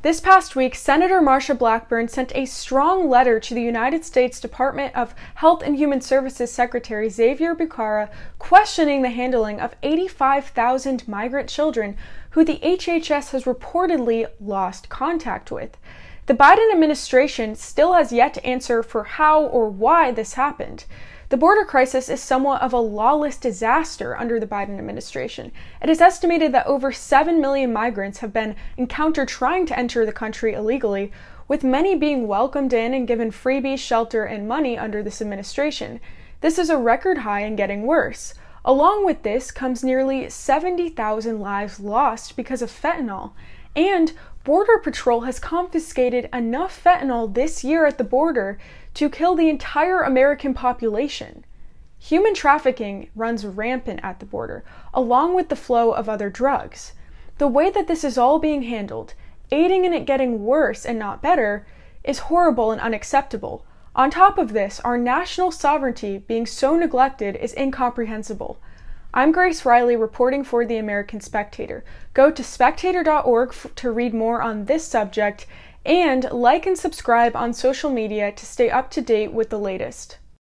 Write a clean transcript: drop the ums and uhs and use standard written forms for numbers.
This past week, Senator Marsha Blackburn sent a strong letter to the United States Department of Health and Human Services Secretary Xavier Becerra questioning the handling of 85,000 migrant children who the HHS has reportedly lost contact with. The Biden administration still has yet to answer for how or why this happened. The border crisis is somewhat of a lawless disaster under the Biden administration. It is estimated that over 7 million migrants have been encountered trying to enter the country illegally, with many being welcomed in and given freebies, shelter, and money under this administration. This is a record high and getting worse. Along with this comes nearly 70,000 lives lost because of fentanyl. And Border Patrol has confiscated enough fentanyl this year at the border to kill the entire American population. Human trafficking runs rampant at the border, along with the flow of other drugs. The way that this is all being handled, aiding in it getting worse and not better, is horrible and unacceptable. On top of this, our national sovereignty being so neglected is incomprehensible. I'm Grace Reilly reporting for the American Spectator. Go to spectator.org to read more on this subject, and like and subscribe on social media to stay up to date with the latest.